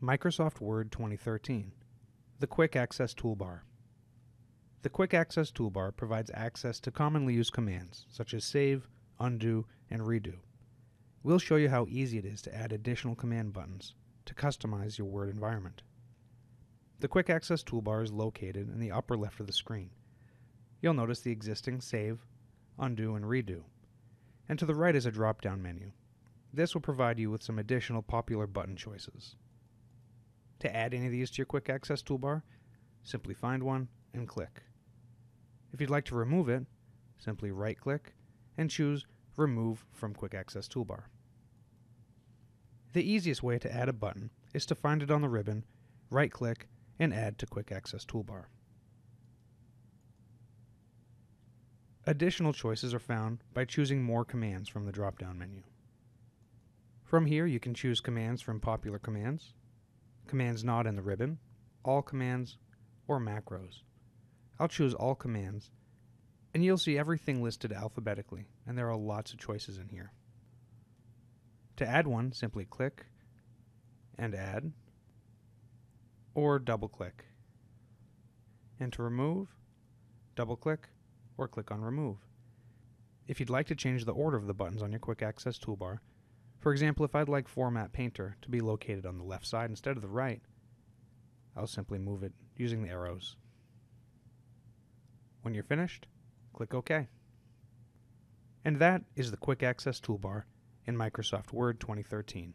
Microsoft Word 2013, the Quick Access Toolbar. The Quick Access Toolbar provides access to commonly used commands such as save, undo, and redo. We'll show you how easy it is to add additional command buttons to customize your Word environment. The Quick Access Toolbar is located in the upper left of the screen. You'll notice the existing save, undo, and redo. And to the right is a drop-down menu. This will provide you with some additional popular button choices. To add any of these to your Quick Access Toolbar, simply find one and click. If you'd like to remove it, simply right-click and choose Remove from Quick Access Toolbar. The easiest way to add a button is to find it on the ribbon, right-click, and Add to Quick Access Toolbar. Additional choices are found by choosing More commands from the drop-down menu. From here, you can choose commands from Popular Commands, commands not in the ribbon, all commands, or macros. I'll choose all commands, and you'll see everything listed alphabetically, and there are lots of choices in here. To add one, simply click and add, or double-click. And to remove, double-click or click on Remove. If you'd like to change the order of the buttons on your Quick Access Toolbar, for example, if I'd like Format Painter to be located on the left side instead of the right, I'll simply move it using the arrows. When you're finished, click OK. And that is the Quick Access Toolbar in Microsoft Word 2013.